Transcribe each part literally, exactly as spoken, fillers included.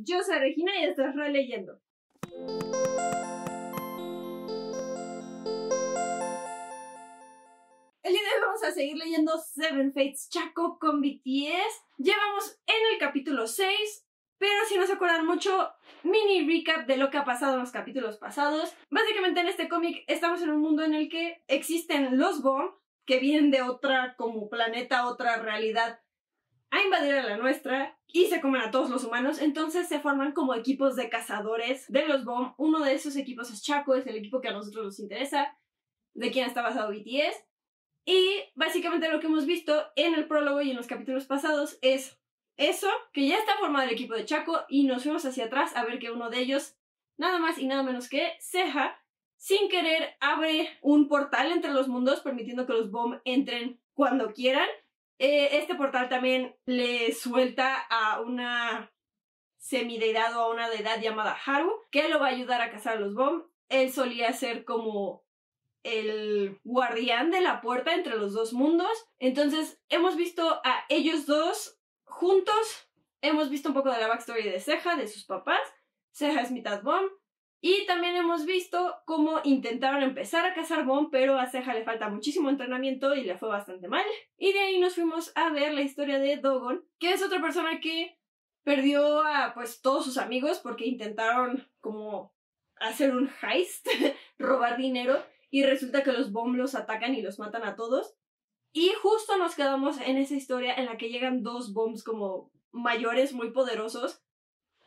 Yo soy Regina y estoy releyendo. El día de hoy vamos a seguir leyendo seven Fates Chakho con B T S. Llevamos en el capítulo seis, pero si no se acuerdan mucho, mini recap de lo que ha pasado en los capítulos pasados. Básicamente en este cómic estamos en un mundo en el que existen los B O M, que vienen de otra como planeta, otra realidad, a invadir a la nuestra y se comen a todos los humanos. Entonces se forman como equipos de cazadores de los B O M. Uno de esos equipos es Chakho, es el equipo que a nosotros nos interesa, de quien está basado B T S. Y básicamente lo que hemos visto en el prólogo y en los capítulos pasados es eso, que ya está formado el equipo de Chakho, y nos fuimos hacia atrás a ver que uno de ellos, nada más y nada menos que Zeha, sin querer abre un portal entre los mundos, permitiendo que los B O M entren cuando quieran. Eh, este portal también le suelta a una semideidad o a una deidad llamada Haru, que lo va a ayudar a cazar a los B O M. Él solía ser como el guardián de la puerta entre los dos mundos. Entonces hemos visto a ellos dos juntos. Hemos visto un poco de la backstory de Zeha, de sus papás. Zeha es mitad B O M. Y también hemos visto cómo intentaron empezar a cazar B O M, pero a Zeha le falta muchísimo entrenamiento y le fue bastante mal. Y de ahí nos fuimos a ver la historia de Dogon, que es otra persona que perdió a pues todos sus amigos porque intentaron como hacer un heist, robar dinero, y resulta que los B O M los atacan y los matan a todos. Y justo nos quedamos en esa historia en la que llegan dos B O Ms como mayores, muy poderosos,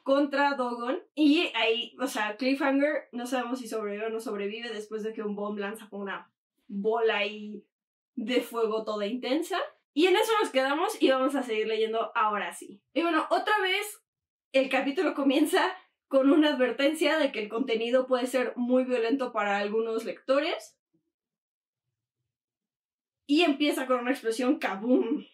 contra Dogon, y ahí, o sea, cliffhanger, no sabemos si sobrevive o no sobrevive después de que un B O M lanza con una bola ahí de fuego toda intensa. Y en eso nos quedamos y vamos a seguir leyendo ahora sí. Y bueno, otra vez el capítulo comienza con una advertencia de que el contenido puede ser muy violento para algunos lectores. Y empieza con una explosión kaboom.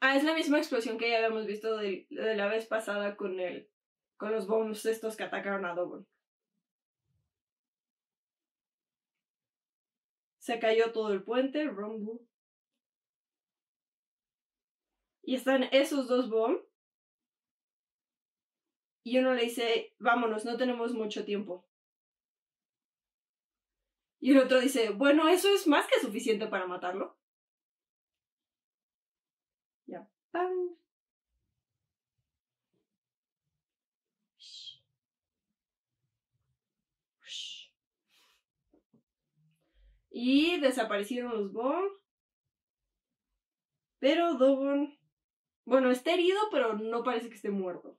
Ah, es la misma explosión que ya habíamos visto de, de la vez pasada con, el, con los bombs estos que atacaron a Dogon. Se cayó todo el puente, rumble. Y están esos dos bombs. Y uno le dice, vámonos, no tenemos mucho tiempo. Y el otro dice, bueno, eso es más que suficiente para matarlo. Bang. Y desaparecieron los B O M. Pero Dogon, bueno, está herido, pero no parece que esté muerto.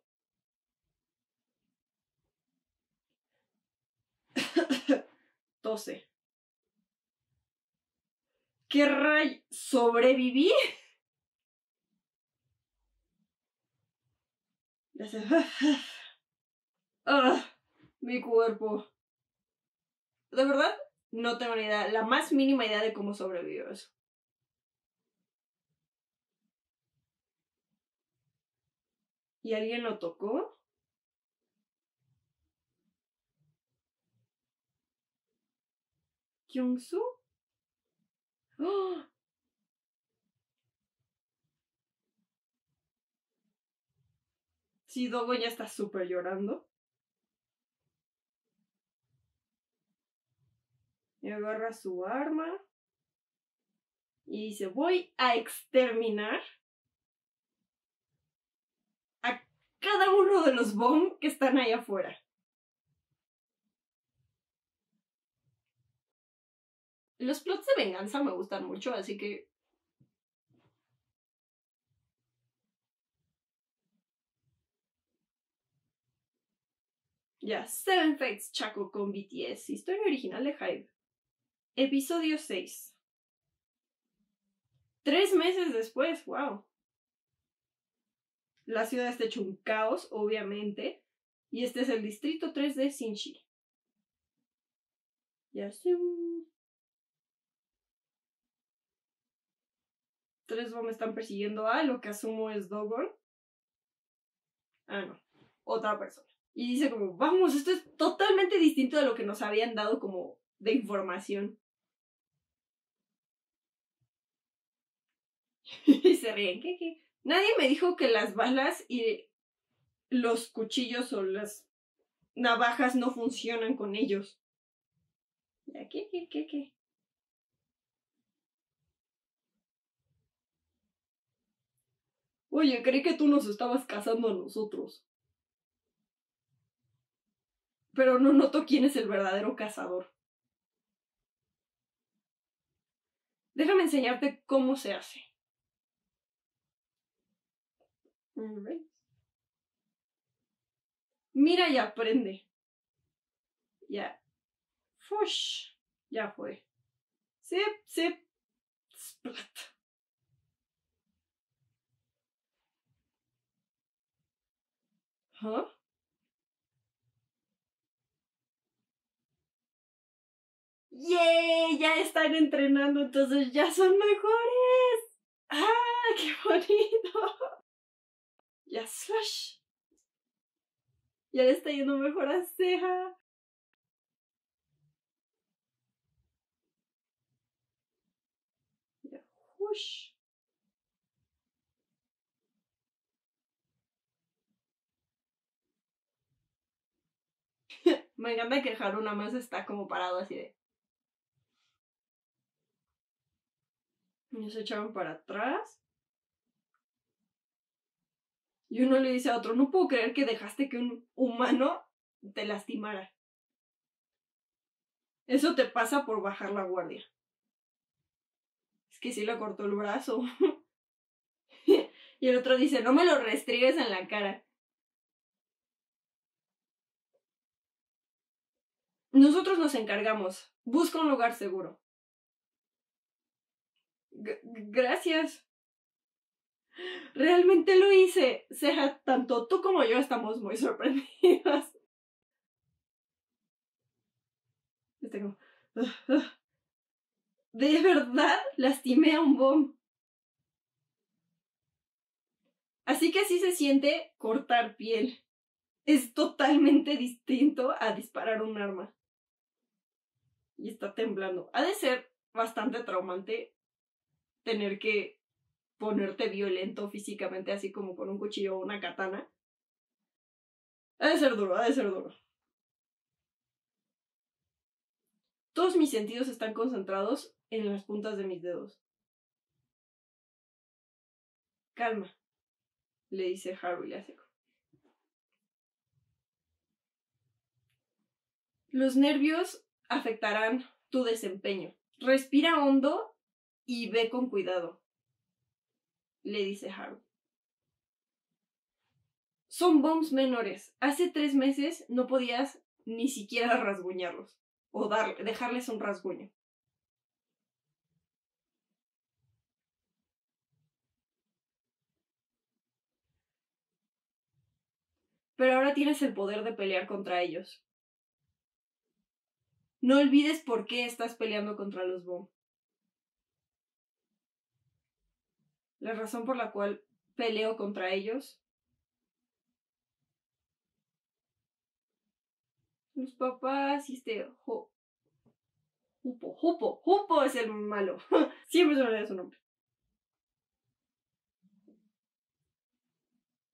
Tose. ¿Qué rayo? ¿Sobreviví? Uh, mi cuerpo. De verdad, no tengo ni idea, la más mínima idea de cómo sobrevivió eso. ¿Y alguien lo tocó? ¿Kyung-su? ¡Oh! Sí, Dogon ya está súper llorando. Y agarra su arma. Y dice, voy a exterminar a cada uno de los B O M que están ahí afuera. Los plots de venganza me gustan mucho, así que... Ya, yeah, seven Fates Chakho con B T S, historia original de Hybe. Episodio seis. Tres meses después, wow. La ciudad está hecho un caos, obviamente. Y este es el distrito tres de Shinji. Ya, tres B O M están persiguiendo a lo que asumo es Dogon. Ah, no. Otra persona. Y dice como, vamos, esto es totalmente distinto de lo que nos habían dado como de información. Y se ríen, ¿qué, qué? Nadie me dijo que las balas y los cuchillos o las navajas no funcionan con ellos. ¿Ya qué, qué, qué, qué? Oye, creí que tú nos estabas cazando a nosotros. Pero no noto quién es el verdadero cazador. Déjame enseñarte cómo se hace. Mira y aprende. Ya. Fush. Ya fue. Zip, zip. Splat. ¿Huh? ¡Yay! Ya están entrenando, entonces ya son mejores. ¡Ah! ¡Qué bonito! Ya, slash. Ya le está yendo mejor a Zeha. Ya, whoosh. Me encanta que Haru nada más está como parado así de... Y se echaron para atrás. Y uno le dice a otro, no puedo creer que dejaste que un humano te lastimara. Eso te pasa por bajar la guardia. Es que sí le cortó el brazo. Y el otro dice, no me lo restrigues en la cara. Nosotros nos encargamos. Busca un lugar seguro. G- gracias. Realmente lo hice. Zeha, tanto tú como yo estamos muy sorprendidas. Está como... Uh, uh. De verdad lastimé a un B O M. Así que así se siente cortar piel. Es totalmente distinto a disparar un arma. Y está temblando. Ha de ser bastante traumante tener que ponerte violento físicamente, así como con un cuchillo o una katana. Ha de ser duro, ha de ser duro. Todos mis sentidos están concentrados en las puntas de mis dedos. Calma, le dice Haru y le hace. Los nervios afectarán tu desempeño. Respira hondo y ve con cuidado, le dice Haru. Son bombs menores. Hace tres meses no podías ni siquiera rasguñarlos o darle, dejarles un rasguño. Pero ahora tienes el poder de pelear contra ellos. No olvides por qué estás peleando contra los bombs. La razón por la cual peleo contra ellos. Los papás y este... Jo, Jupo, Jupo, Jupo es el malo. Siempre se me olvida su nombre.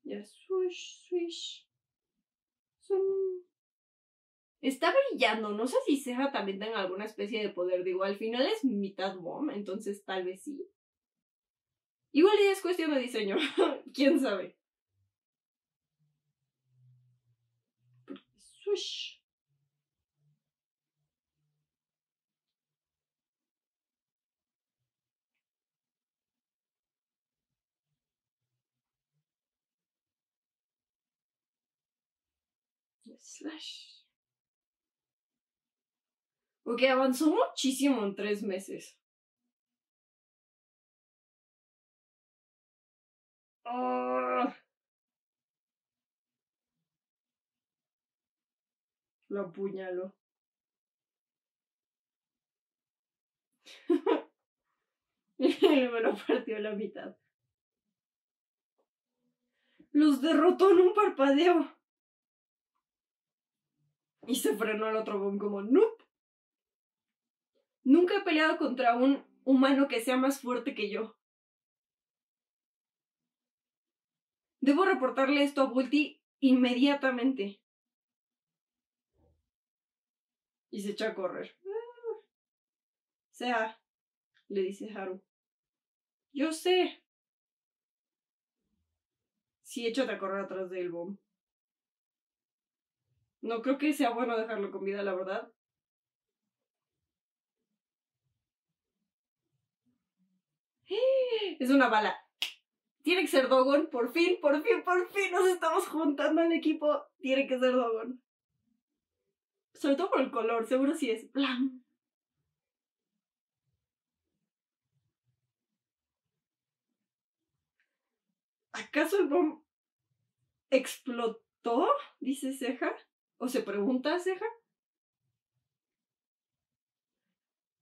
Ya, swish, swish. Zoom. Está brillando. No sé si Zeha también tenga alguna especie de poder. Digo, al final es mitad B O M, entonces tal vez sí. Igual ya es cuestión de diseño. ¿Quién sabe? Swish. Slash. Ok, avanzó muchísimo en tres meses. Oh. Lo apuñaló. Me lo partió la mitad. Los derrotó en un parpadeo. Y se frenó al otro B O M como nope. Nunca he peleado contra un humano que sea más fuerte que yo. Debo reportarle esto a Bulti inmediatamente. Y se echa a correr. O sea, le dice Haru, yo sé. Sí, échate a correr atrás del B O M. No creo que sea bueno dejarlo con vida, la verdad. Es una bala. Tiene que ser Dogon, por fin, por fin, por fin nos estamos juntando en equipo. Tiene que ser Dogon. Sobre todo por el color, seguro sí es blanco. ¿Acaso el B O M explotó? Dice Zeha. ¿O se pregunta Zeha?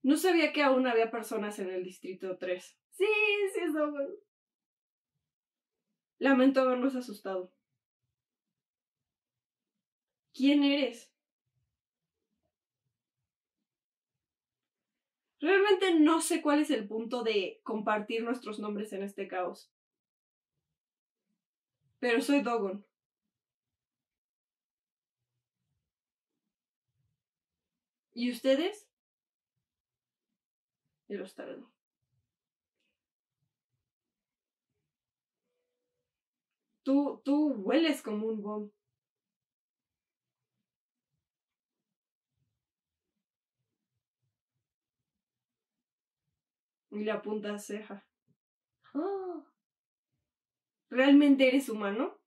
No sabía que aún había personas en el distrito tres. Sí, sí es Dogon. Lamento haberlos asustado. ¿Quién eres? Realmente no sé cuál es el punto de compartir nuestros nombres en este caos. Pero soy Dogon. ¿Y ustedes? Y los tardó. Tú, tú hueles como un B O M. Y le apunta a Zeha. ¡Oh! ¿Realmente eres humano?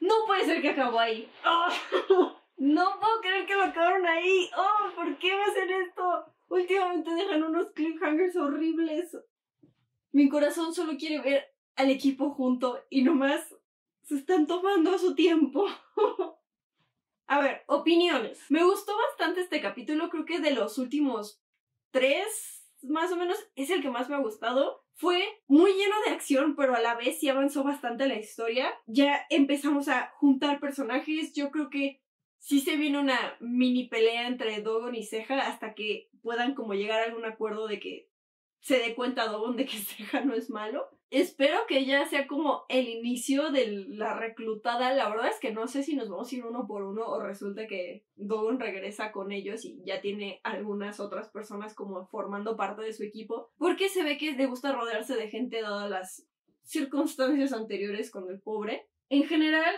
No puede ser que acabó ahí. ¡Oh! No puedo creer que lo acabaron ahí. ¡Oh! ¿Por qué me hacen esto? Últimamente dejan unos cliffhangers horribles. Mi corazón solo quiere ver al equipo junto y nomás se están tomando su tiempo. A ver, opiniones. Me gustó bastante este capítulo. Creo que de los últimos tres, más o menos, es el que más me ha gustado. Fue muy lleno de acción, pero a la vez sí avanzó bastante la historia. Ya empezamos a juntar personajes. Yo creo que sí se viene una mini pelea entre Dogon y Zeha hasta que puedan como llegar a algún acuerdo de que se dé cuenta Dogon de que Zeha no es malo. Espero que ya sea como el inicio de la reclutada. La verdad es que no sé si nos vamos a ir uno por uno o resulta que Dogon regresa con ellos y ya tiene algunas otras personas como formando parte de su equipo, porque se ve que le gusta rodearse de gente dadas las circunstancias anteriores con el pobre. En general,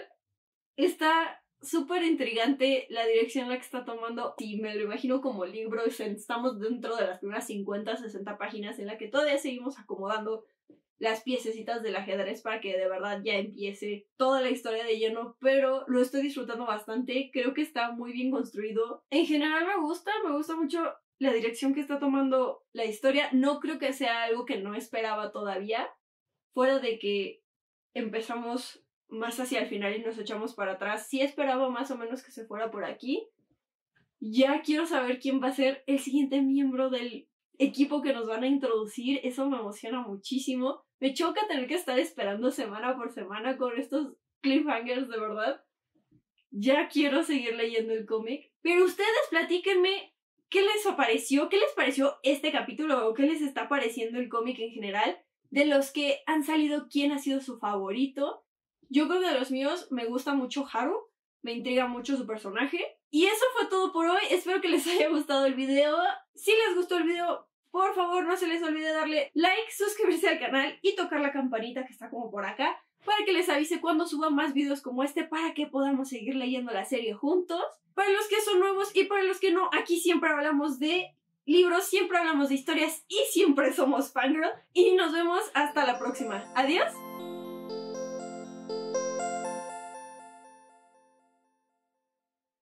está súper intrigante la dirección en la que está tomando. Y me lo imagino como libro. Estamos dentro de las primeras cincuenta, sesenta páginas en la que todavía seguimos acomodando las piececitas del ajedrez para que de verdad ya empiece toda la historia de lleno, pero lo estoy disfrutando bastante. Creo que está muy bien construido. En general me gusta, me gusta mucho la dirección que está tomando la historia. No creo que sea algo que no esperaba todavía, fuera de que empezamos más hacia el final y nos echamos para atrás. Sí esperaba más o menos que se fuera por aquí. Ya quiero saber quién va a ser el siguiente miembro del equipo que nos van a introducir. Eso me emociona muchísimo. Me choca tener que estar esperando semana por semana con estos cliffhangers, de verdad. Ya quiero seguir leyendo el cómic. Pero ustedes platíquenme qué les pareció, qué les pareció este capítulo o qué les está pareciendo el cómic en general. De los que han salido, ¿quién ha sido su favorito? Yo creo que de los míos me gusta mucho Haru. Me intriga mucho su personaje. Y eso fue todo por hoy. Espero que les haya gustado el video. Si les gustó el video, por favor, no se les olvide darle like, suscribirse al canal y tocar la campanita que está como por acá para que les avise cuando suba más videos como este, para que podamos seguir leyendo la serie juntos. Para los que son nuevos y para los que no, aquí siempre hablamos de libros, siempre hablamos de historias y siempre somos fangirl. Y nos vemos hasta la próxima. Adiós.